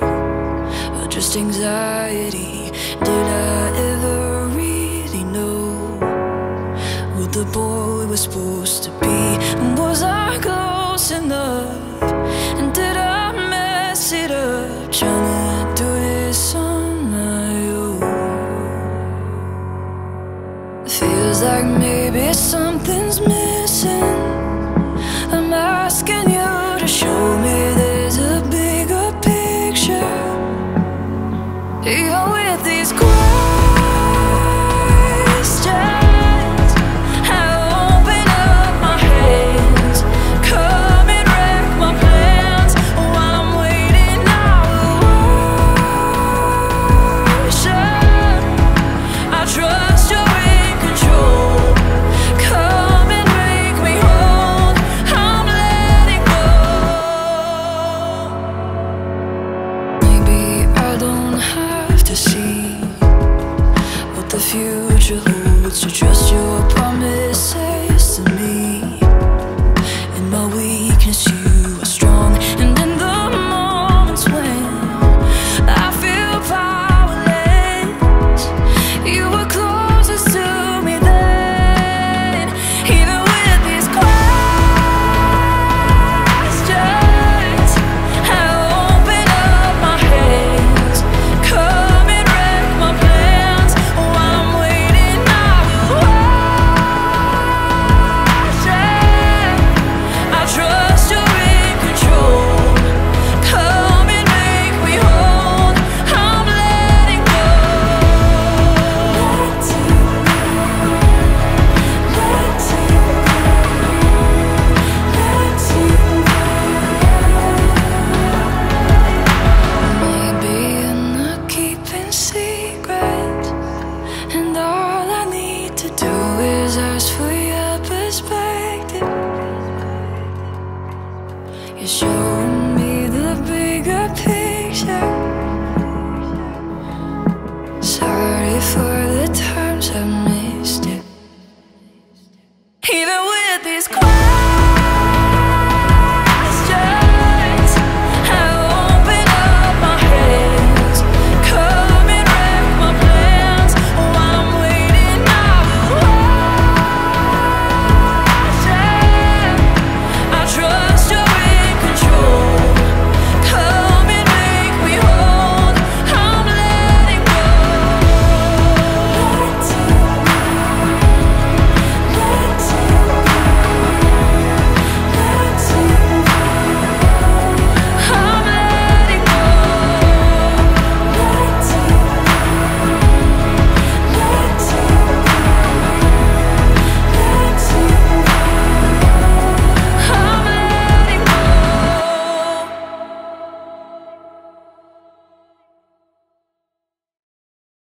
or just anxiety? Did I ever really know what the boy was supposed to be? And was I close enough? And did I mess it up?